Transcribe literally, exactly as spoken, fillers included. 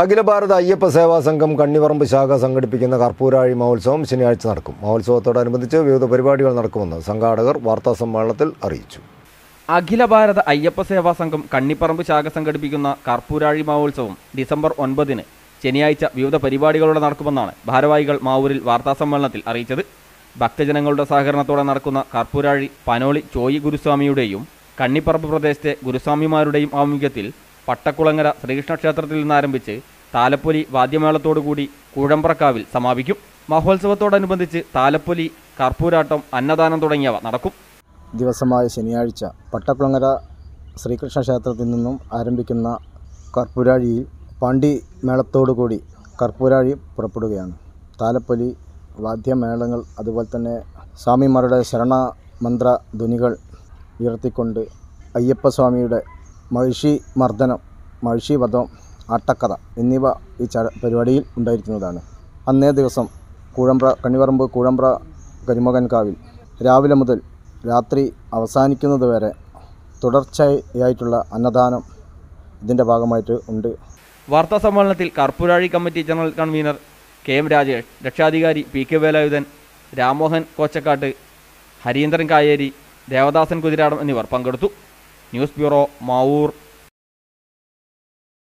അഖില ഭാരത അയ്യപ്പ സേവാ സംഘം കണ്ണിപ്പറമ്പ് ശാഖ സംഘടിപ്പിക്കുന്ന കർപ്പൂരാഴി മഹോത്സവം ശനിയാഴ്ച നടക്കും. മഹോത്സവത്തോടനുബന്ധിച്ച് വിവിധ പരിപാടികൾ നടക്കുമെന്ന് സംഘാടകർ വാർത്താ സമ്മേളനത്തിൽ അറിയിച്ചു. അഖില ഭാരത അയ്യപ്പ സേവാ സംഘം കണ്ണിപ്പറമ്പ് ശാഖ സംഘടിപ്പിക്കുന്ന കർപ്പൂരാഴി മഹോത്സവം ഡിസംബർ ഒൻപതിന് ശനിയാഴ്ച വിവിധ പരിപാടികളോടെ നടക്കുമെന്നാണ് ഭാരവാഹികൾ മാവൂരിൽ വാർത്താ സമ്മേളനത്തിൽ അറിയിച്ചത്. ഭക്തജനങ്ങളുടെ സഹകരണത്തോടെ നടക്കുന്ന കർപ്പൂരാഴി പനോളി ചോയി ഗുരുസ്വാമിയുടെയും കണ്ണിപ്പറമ്പ് പ്രദേശത്തെ ഗുരുസ്വാമിമാരുടെയും ആഭിമുഖ്യത്തിൽ പട്ടക്കുളങ്ങര ശ്രീകൃഷ്ണ ക്ഷേത്രത്തിൽ നിന്നാരംഭിച്ച് താലപ്പൊലി വാദ്യമേളത്തോടുകൂടി കൂഴമ്പ്രക്കാവിൽ സമാപിക്കും. മഹോത്സവത്തോടനുബന്ധിച്ച് താലപ്പൊലി, കർപ്പൂരാട്ടം, അന്നദാനം തുടങ്ങിയവ നടക്കും. ദിവസമായ ശനിയാഴ്ച പട്ടക്കുളങ്ങര ശ്രീകൃഷ്ണ ക്ഷേത്രത്തിൽ നിന്നും ആരംഭിക്കുന്ന കർപ്പൂരാഴിയിൽ പാണ്ടി മേളത്തോടുകൂടി കർപ്പൂരാഴി പുറപ്പെടുകയാണ്. താലപ്പൊലി, വാദ്യമേളങ്ങൾ, അതുപോലെ തന്നെ സ്വാമിമാരുടെ ശരണമന്ത്ര ധ്വനികൾ ഉയർത്തിക്കൊണ്ട് അയ്യപ്പസ്വാമിയുടെ മഹിഷി മർദ്ദനം, മഹിഷി വധം, ആട്ടക്കഥ എന്നിവ ഈ ചട പരിപാടിയിൽ ഉണ്ടായിരിക്കുന്നതാണ്. അന്നേ ദിവസം കൂഴമ്പ്ര കണ്ണിപ്പറമ്പ് കൂഴമ്പ്ര കരിമകൻകാവിൽ രാവിലെ മുതൽ രാത്രി അവസാനിക്കുന്നത് വരെ തുടർച്ചയായിട്ടുള്ള അന്നദാനം ഇതിൻ്റെ ഭാഗമായിട്ട് ഉണ്ട്. വാർത്താ സമ്മേളനത്തിൽ Karpurazhi committee general convener K M Rajesh, രക്ഷാധികാരി പി കെ വേലായുധൻ, രാമോഹൻ കോച്ചക്കാട്ട്, ഹരീന്ദ്രൻ കായേരി, ദേവദാസൻ കുതിരാടം എന്നിവർ പങ്കെടുത്തു. News bureau, Mavoor.